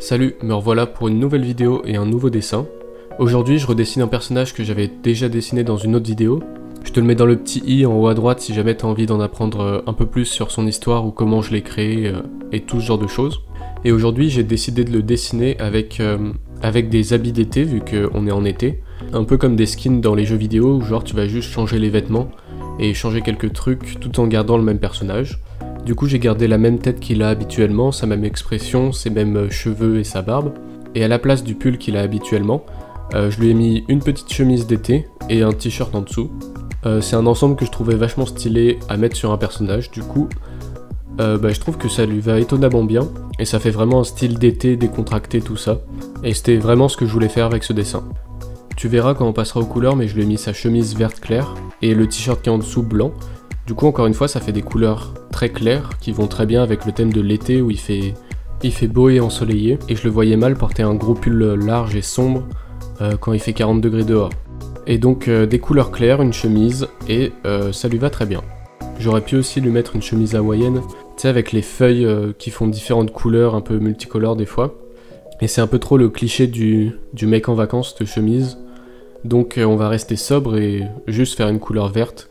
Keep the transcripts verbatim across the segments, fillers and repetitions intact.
Salut, me revoilà pour une nouvelle vidéo et un nouveau dessin. Aujourd'hui je redessine un personnage que j'avais déjà dessiné dans une autre vidéo. Je te le mets dans le petit i en haut à droite si jamais tu as envie d'en apprendre un peu plus sur son histoire ou comment je l'ai créé et tout ce genre de choses. Et aujourd'hui j'ai décidé de le dessiner avec, euh, avec des habits d'été vu qu'on est en été. Un peu comme des skins dans les jeux vidéo où genre tu vas juste changer les vêtements et changer quelques trucs tout en gardant le même personnage. Du coup j'ai gardé la même tête qu'il a habituellement, sa même expression, ses mêmes cheveux et sa barbe. Et à la place du pull qu'il a habituellement, euh, je lui ai mis une petite chemise d'été et un t-shirt en dessous. Euh, c'est un ensemble que je trouvais vachement stylé à mettre sur un personnage, du coup euh, bah, je trouve que ça lui va étonnamment bien. Et ça fait vraiment un style d'été, décontracté, tout ça. Et c'était vraiment ce que je voulais faire avec ce dessin. Tu verras quand on passera aux couleurs, mais je lui ai mis sa chemise verte claire et le t-shirt qui est en dessous blanc. Du coup encore une fois ça fait des couleurs très claires qui vont très bien avec le thème de l'été où il fait, il fait beau et ensoleillé, et je le voyais mal porter un gros pull large et sombre euh, quand il fait quarante degrés dehors. Et donc euh, des couleurs claires, une chemise, et euh, ça lui va très bien. J'aurais pu aussi lui mettre une chemise hawaïenne, tu sais avec les feuilles euh, qui font différentes couleurs, un peu multicolores des fois. Et c'est un peu trop le cliché du, du mec en vacances de chemise, donc euh, on va rester sobre et juste faire une couleur verte.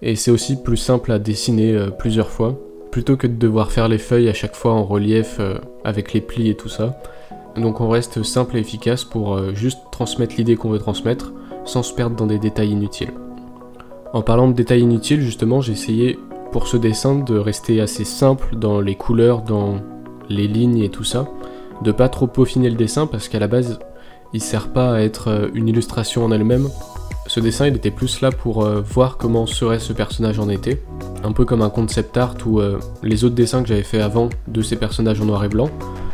Et c'est aussi plus simple à dessiner euh, plusieurs fois, plutôt que de devoir faire les feuilles à chaque fois en relief euh, avec les plis et tout ça. Donc on reste simple et efficace pour euh, juste transmettre l'idée qu'on veut transmettre, sans se perdre dans des détails inutiles. En parlant de détails inutiles, justement, j'ai essayé pour ce dessin de rester assez simple dans les couleurs, dans les lignes et tout ça, de pas trop peaufiner le dessin parce qu'à la base, il sert pas à être euh, une illustration en elle-même. Ce dessin il était plus là pour euh, voir comment serait ce personnage en été, un peu comme un concept art ou euh, les autres dessins que j'avais fait avant de ces personnages en noir et blanc,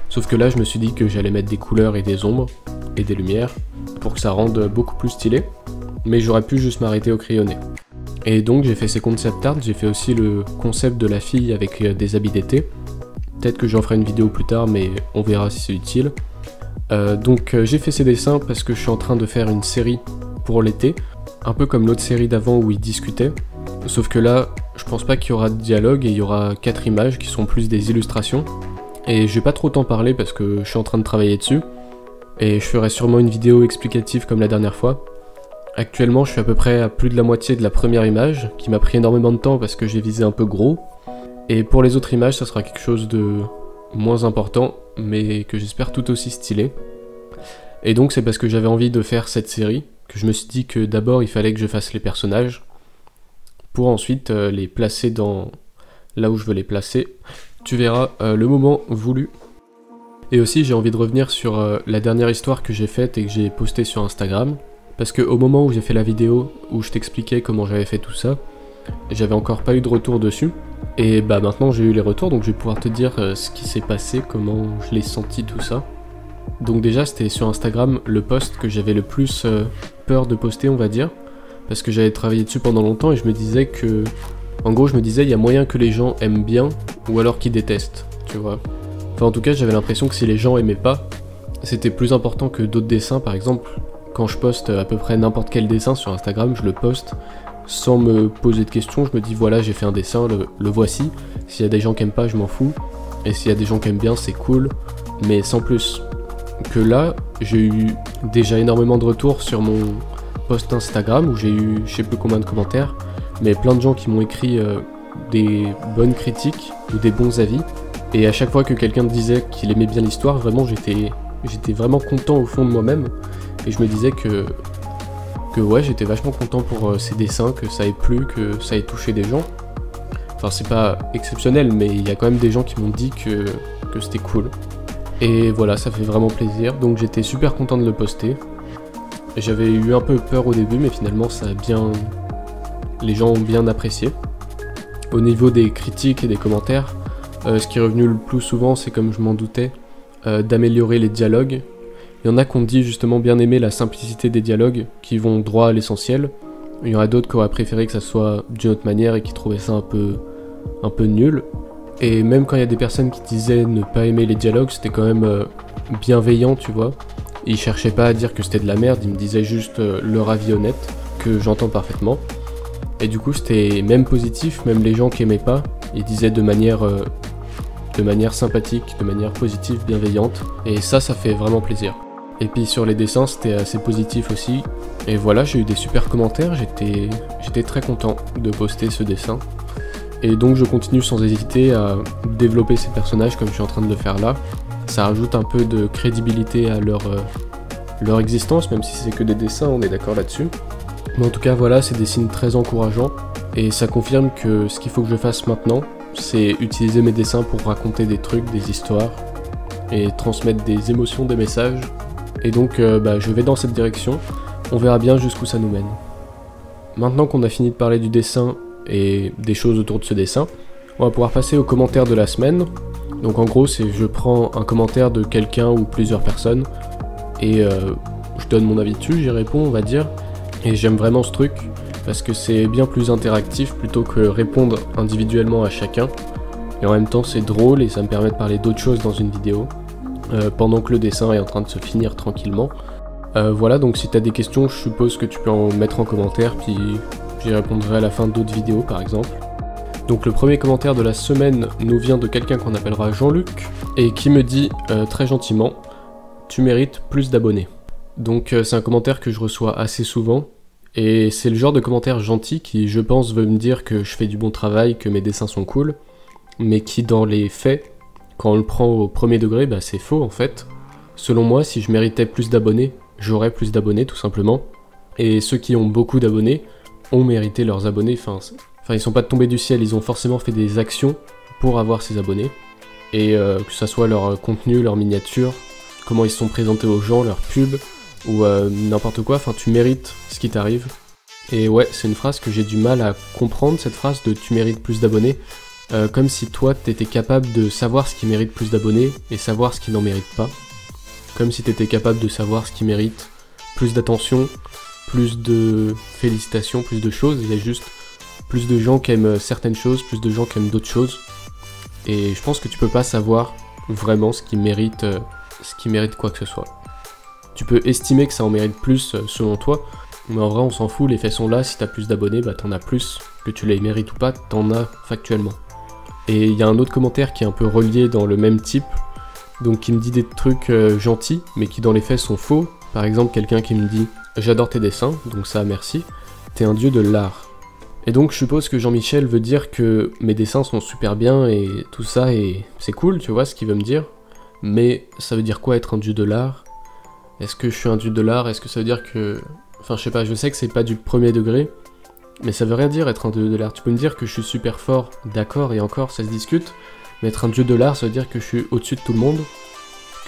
sauf que là je me suis dit que j'allais mettre des couleurs et des ombres et des lumières pour que ça rende beaucoup plus stylé, mais j'aurais pu juste m'arrêter au crayonné. Et donc j'ai fait ces concept art, j'ai fait aussi le concept de la fille avec euh, des habits d'été, peut-être que j'en ferai une vidéo plus tard mais on verra si c'est utile. Euh, donc euh, j'ai fait ces dessins parce que je suis en train de faire une série pour l'été, un peu comme l'autre série d'avant où ils discutaient, sauf que là je pense pas qu'il y aura de dialogue et il y aura quatre images qui sont plus des illustrations, et je vais pas trop t'en parler parce que je suis en train de travailler dessus et je ferai sûrement une vidéo explicative comme la dernière fois. Actuellement je suis à peu près à plus de la moitié de la première image qui m'a pris énormément de temps parce que j'ai visé un peu gros, et pour les autres images ça sera quelque chose de moins important mais que j'espère tout aussi stylé. Et donc c'est parce que j'avais envie de faire cette série que je me suis dit que d'abord il fallait que je fasse les personnages pour ensuite euh, les placer dans là où je veux les placer. Tu verras euh, le moment voulu. Et aussi j'ai envie de revenir sur euh, la dernière histoire que j'ai faite et que j'ai postée sur Instagram, parce que au moment où j'ai fait la vidéo où je t'expliquais comment j'avais fait tout ça, j'avais encore pas eu de retour dessus, et bah maintenant j'ai eu les retours donc je vais pouvoir te dire euh, ce qui s'est passé, comment je l'ai senti tout ça. Donc déjà c'était sur Instagram le post que j'avais le plus euh, peur de poster on va dire, parce que j'avais travaillé dessus pendant longtemps et je me disais que, en gros je me disais il y a moyen que les gens aiment bien ou alors qu'ils détestent, tu vois. Enfin en tout cas j'avais l'impression que si les gens aimaient pas, c'était plus important que d'autres dessins par exemple. Quand je poste à peu près n'importe quel dessin sur Instagram, je le poste sans me poser de questions, je me dis voilà j'ai fait un dessin, le, le voici, s'il y a des gens qui aiment pas je m'en fous, et s'il y a des gens qui aiment bien c'est cool, mais sans plus. Que là, j'ai eu déjà énormément de retours sur mon post Instagram où j'ai eu je sais plus combien de commentaires, mais plein de gens qui m'ont écrit euh, des bonnes critiques ou des bons avis, et à chaque fois que quelqu'un disait qu'il aimait bien l'histoire, vraiment j'étais j'étais vraiment content au fond de moi-même, et je me disais que que ouais j'étais vachement content pour euh, ces dessins, que ça ait plu, que ça ait touché des gens. Enfin c'est pas exceptionnel mais il y a quand même des gens qui m'ont dit que, que c'était cool. Et voilà, ça fait vraiment plaisir, donc j'étais super content de le poster. J'avais eu un peu peur au début, mais finalement ça a bien... les gens ont bien apprécié. Au niveau des critiques et des commentaires, euh, ce qui est revenu le plus souvent, c'est comme je m'en doutais, euh, d'améliorer les dialogues. Il y en a qui ont dit justement bien aimer la simplicité des dialogues, qui vont droit à l'essentiel. Il y en a d'autres qui auraient préféré que ça soit d'une autre manière et qui trouvaient ça un peu, un peu nul. Et même quand il y a des personnes qui disaient ne pas aimer les dialogues, c'était quand même euh, bienveillant, tu vois. Ils cherchaient pas à dire que c'était de la merde, ils me disaient juste euh, leur avis honnête, que j'entends parfaitement. Et du coup, c'était même positif, même les gens qui aimaient pas, ils disaient de manière euh, de manière sympathique, de manière positive, bienveillante, et ça, ça fait vraiment plaisir. Et puis sur les dessins, c'était assez positif aussi, et voilà, j'ai eu des super commentaires, j'étais j'étais très content de poster ce dessin. Et donc je continue sans hésiter à développer ces personnages comme je suis en train de le faire là. Ça rajoute un peu de crédibilité à leur, euh, leur existence, même si c'est que des dessins, on est d'accord là-dessus. Mais en tout cas voilà, c'est des signes très encourageants, et ça confirme que ce qu'il faut que je fasse maintenant, c'est utiliser mes dessins pour raconter des trucs, des histoires, et transmettre des émotions, des messages. Et donc euh, bah, je vais dans cette direction, on verra bien jusqu'où ça nous mène. Maintenant qu'on a fini de parler du dessin et des choses autour de ce dessin, on va pouvoir passer aux commentaires de la semaine. Donc en gros, c'est je prends un commentaire de quelqu'un ou plusieurs personnes et euh, je donne mon avis dessus, j'y réponds on va dire, et j'aime vraiment ce truc parce que c'est bien plus interactif plutôt que répondre individuellement à chacun, et en même temps c'est drôle et ça me permet de parler d'autres choses dans une vidéo euh, pendant que le dessin est en train de se finir tranquillement. Euh, voilà, donc si tu as des questions, je suppose que tu peux en mettre en commentaire, puis j'y répondrai à la fin d'autres vidéos par exemple. Donc le premier commentaire de la semaine nous vient de quelqu'un qu'on appellera Jean-Luc, et qui me dit euh, très gentiment « Tu mérites plus d'abonnés ». Donc euh, c'est un commentaire que je reçois assez souvent, et c'est le genre de commentaire gentil qui, je pense, veut me dire que je fais du bon travail, que mes dessins sont cool, mais qui dans les faits, quand on le prend au premier degré, bah, c'est faux en fait. Selon moi, si je méritais plus d'abonnés, j'aurais plus d'abonnés tout simplement, et ceux qui ont beaucoup d'abonnés ont mérité leurs abonnés, enfin... Enfin, ils sont pas tombés du ciel, ils ont forcément fait des actions pour avoir ces abonnés. Et euh, que ça soit leur contenu, leur miniature, comment ils se sont présentés aux gens, leur pub, ou euh, n'importe quoi, enfin tu mérites ce qui t'arrive. Et ouais, c'est une phrase que j'ai du mal à comprendre, cette phrase de tu mérites plus d'abonnés, euh, comme si toi t'étais capable de savoir ce qui mérite plus d'abonnés et savoir ce qui n'en mérite pas. Comme si t'étais capable de savoir ce qui mérite plus d'attention, plus de félicitations, plus de choses, il y a juste... plus de gens qui aiment certaines choses, plus de gens qui aiment d'autres choses. Et je pense que tu peux pas savoir vraiment ce qui mérite, ce qui mérite quoi que ce soit. Tu peux estimer que ça en mérite plus selon toi, mais en vrai on s'en fout, les faits sont là, si t'as plus d'abonnés, bah t'en as plus, que tu les mérites ou pas, t'en as factuellement. Et il y a un autre commentaire qui est un peu relié dans le même type, donc qui me dit des trucs gentils, mais qui dans les faits sont faux. Par exemple quelqu'un qui me dit « J'adore tes dessins, donc ça merci, t'es un dieu de l'art ». Et donc je suppose que Jean-Michel veut dire que mes dessins sont super bien et tout ça, et c'est cool, tu vois ce qu'il veut me dire. Mais ça veut dire quoi être un dieu de l'art? Est-ce que je suis un dieu de l'art? Est-ce que ça veut dire que... Enfin je sais pas, je sais que c'est pas du premier degré, mais ça veut rien dire être un dieu de l'art. Tu peux me dire que je suis super fort, d'accord, et encore ça se discute, mais être un dieu de l'art ça veut dire que je suis au-dessus de tout le monde,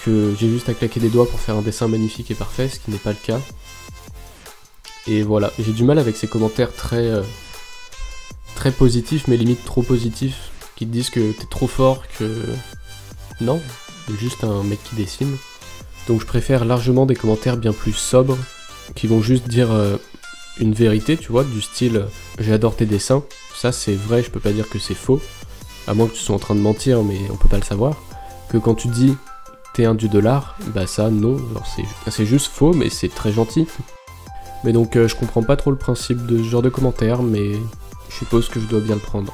que j'ai juste à claquer des doigts pour faire un dessin magnifique et parfait, ce qui n'est pas le cas. Et voilà, j'ai du mal avec ces commentaires très... Euh... très positif, mais limite trop positif, qui te disent que t'es trop fort, que... Non, t'es juste un mec qui dessine. Donc je préfère largement des commentaires bien plus sobres, qui vont juste dire euh, une vérité, tu vois, du style « j'adore tes dessins », ça c'est vrai, je peux pas dire que c'est faux, à moins que tu sois en train de mentir, mais on peut pas le savoir, que quand tu dis « t'es un dieu de l'art », bah ça, non, c'est juste faux, mais c'est très gentil. Mais donc euh, je comprends pas trop le principe de ce genre de commentaires, mais... je suppose que je dois bien le prendre.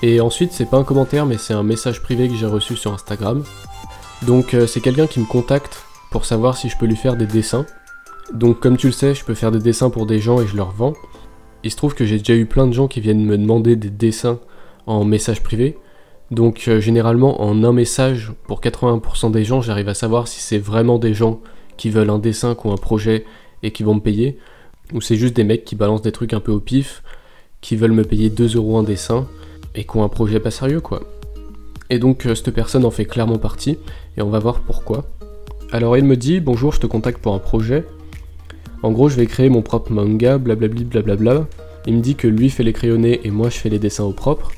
Et ensuite, c'est pas un commentaire, mais c'est un message privé que j'ai reçu sur Instagram. Donc euh, c'est quelqu'un qui me contacte pour savoir si je peux lui faire des dessins. Donc comme tu le sais, je peux faire des dessins pour des gens et je leur vends. Il se trouve que j'ai déjà eu plein de gens qui viennent me demander des dessins en message privé. Donc euh, généralement, en un message, pour quatre-vingts pour cent des gens, j'arrive à savoir si c'est vraiment des gens qui veulent un dessin, qui ont un projet et qui vont me payer, ou c'est juste des mecs qui balancent des trucs un peu au pif, qui veulent me payer deux euros un dessin, et qui ont un projet pas sérieux quoi. Et donc euh, cette personne en fait clairement partie, et on va voir pourquoi. Alors il me dit « Bonjour, je te contacte pour un projet. En gros je vais créer mon propre manga, blablabli blablabla. » Il me dit que lui fait les crayonnés et moi je fais les dessins au propre.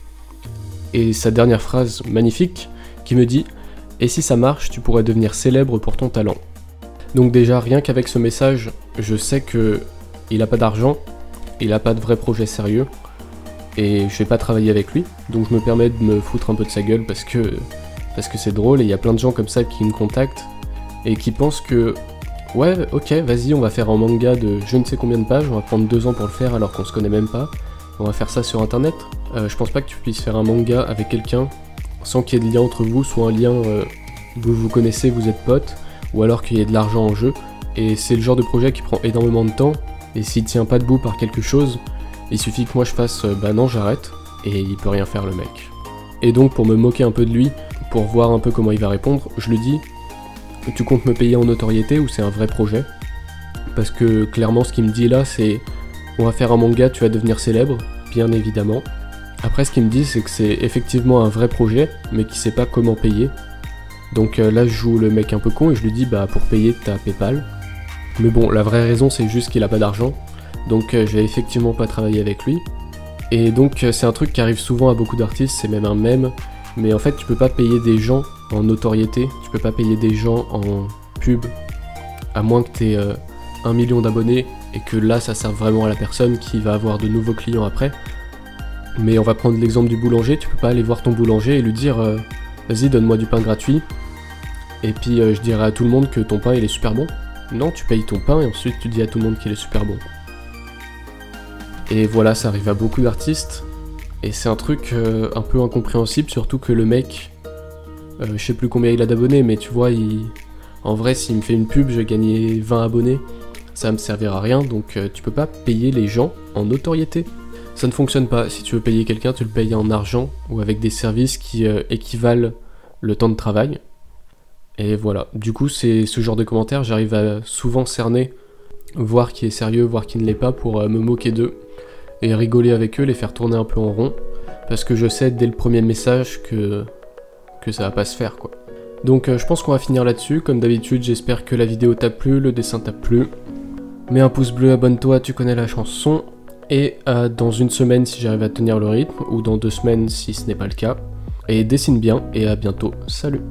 Et sa dernière phrase magnifique, qui me dit « Et si ça marche, tu pourrais devenir célèbre pour ton talent. » Donc déjà rien qu'avec ce message, je sais que il a pas d'argent, il a pas de vrai projet sérieux, et je vais pas travailler avec lui, donc je me permets de me foutre un peu de sa gueule parce que parce que c'est drôle, et il y a plein de gens comme ça qui me contactent, et qui pensent que ouais, ok, vas-y, on va faire un manga de je ne sais combien de pages, on va prendre deux ans pour le faire alors qu'on se connaît même pas, on va faire ça sur internet. Euh, je pense pas que tu puisses faire un manga avec quelqu'un sans qu'il y ait de lien entre vous, soit un lien euh, que vous connaissez, vous êtes potes, ou alors qu'il y ait de l'argent en jeu. Et c'est le genre de projet qui prend énormément de temps, et s'il tient pas debout par quelque chose, il suffit que moi je fasse euh, bah non j'arrête, et il peut rien faire le mec. Et donc pour me moquer un peu de lui, pour voir un peu comment il va répondre, je lui dis: tu comptes me payer en notoriété ou c'est un vrai projet? Parce que clairement ce qu'il me dit là c'est: on va faire un manga, tu vas devenir célèbre, bien évidemment. Après ce qu'il me dit c'est que c'est effectivement un vrai projet, mais qu'il sait pas comment payer. Donc euh, là je joue le mec un peu con et je lui dis: bah pour payer t'as PayPal. Mais bon, la vraie raison c'est juste qu'il a pas d'argent, donc euh, je vais effectivement pas travailler avec lui. Et donc euh, c'est un truc qui arrive souvent à beaucoup d'artistes, c'est même un mème, mais en fait tu peux pas payer des gens en notoriété, tu peux pas payer des gens en pub, à moins que t'aies euh, un million d'abonnés, et que là ça sert vraiment à la personne qui va avoir de nouveaux clients après. Mais on va prendre l'exemple du boulanger, tu peux pas aller voir ton boulanger et lui dire euh, vas-y donne-moi du pain gratuit, et puis euh, je dirai à tout le monde que ton pain il est super bon. Non, tu payes ton pain et ensuite tu dis à tout le monde qu'il est super bon. Et voilà, ça arrive à beaucoup d'artistes, et c'est un truc euh, un peu incompréhensible, surtout que le mec, euh, je sais plus combien il a d'abonnés, mais tu vois, il... en vrai s'il me fait une pub, je vais gagner vingt abonnés, ça me servira à rien, donc euh, tu peux pas payer les gens en notoriété. Ça ne fonctionne pas, si tu veux payer quelqu'un, tu le payes en argent, ou avec des services qui euh, équivalent le temps de travail. Et voilà, du coup c'est ce genre de commentaires, j'arrive à souvent cerner, voir qui est sérieux, voir qui ne l'est pas, pour euh, me moquer d'eux, et rigoler avec eux, les faire tourner un peu en rond, parce que je sais dès le premier message que, que ça va pas se faire quoi. Donc euh, je pense qu'on va finir là-dessus, comme d'habitude j'espère que la vidéo t'a plu, le dessin t'a plu. Mets un pouce bleu, abonne-toi, tu connais la chanson, et euh, dans une semaine si j'arrive à tenir le rythme, ou dans deux semaines si ce n'est pas le cas, et dessine bien, et à bientôt, salut!